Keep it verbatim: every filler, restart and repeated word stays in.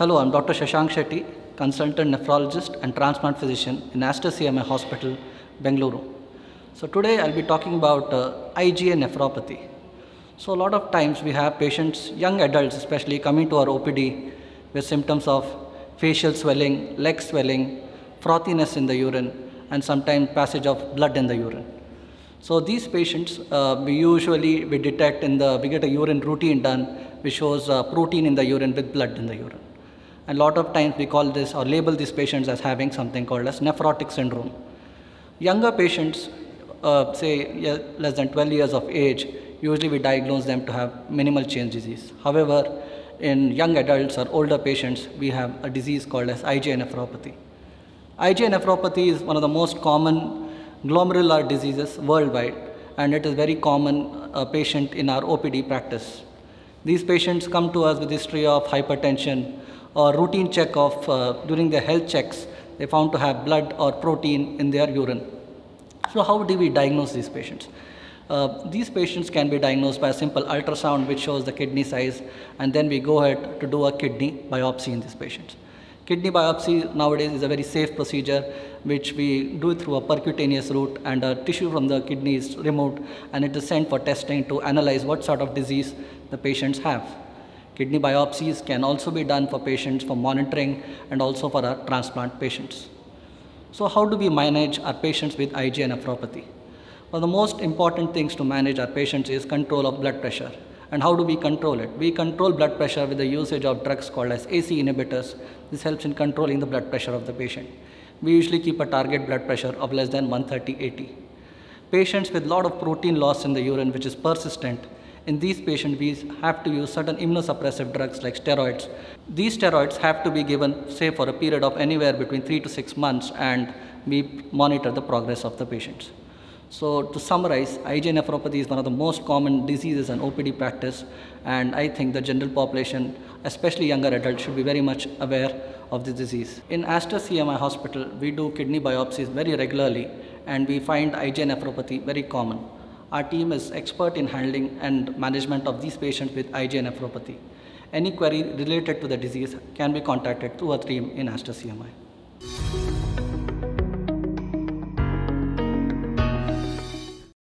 Hello, I am Doctor Shashank Shetty, consultant nephrologist and transplant physician in Aster C M I Hospital, Bengaluru. So today I will be talking about uh, I G A nephropathy. So a lot of times we have patients, young adults especially, coming to our O P D with symptoms of facial swelling, leg swelling, frothiness in the urine, and sometimes passage of blood in the urine. So these patients uh, we usually we detect in the, we get a urine routine done which shows uh, protein in the urine with blood in the urine. A lot of times we call this or label these patients as having something called as nephrotic syndrome. Younger patients, uh, say less than twelve years of age, usually we diagnose them to have minimal change disease. However, in young adults or older patients, we have a disease called as I G A nephropathy. I G A nephropathy is one of the most common glomerular diseases worldwide, and it is very common uh, patient in our O P D practice. These patients come to us with history of hypertension, or routine check of, uh, during their health checks, they found to have blood or protein in their urine. So how do we diagnose these patients? Uh, these patients can be diagnosed by a simple ultrasound which shows the kidney size, and then we go ahead to do a kidney biopsy in these patients. Kidney biopsy nowadays is a very safe procedure which we do through a percutaneous route, and a tissue from the kidney is removed and it is sent for testing to analyze what sort of disease the patients have. Kidney biopsies can also be done for patients for monitoring and also for our transplant patients. So how do we manage our patients with I G A nephropathy? Well, the most important things to manage our patients is control of blood pressure. And how do we control it? We control blood pressure with the usage of drugs called as A C E inhibitors. This helps in controlling the blood pressure of the patient. We usually keep a target blood pressure of less than one thirty over eighty. Patients with a lot of protein loss in the urine which is persistent, in these patients, we have to use certain immunosuppressive drugs like steroids. These steroids have to be given, say, for a period of anywhere between three to six months, and we monitor the progress of the patients. So to summarize, I G A nephropathy is one of the most common diseases in O P D practice, and I think the general population, especially younger adults, should be very much aware of this disease. In Aster C M I Hospital, we do kidney biopsies very regularly, and we find I G A nephropathy very common. Our team is expert in handling and management of these patients with I G A nephropathy. Any query related to the disease can be contacted through our team in Aster C M I.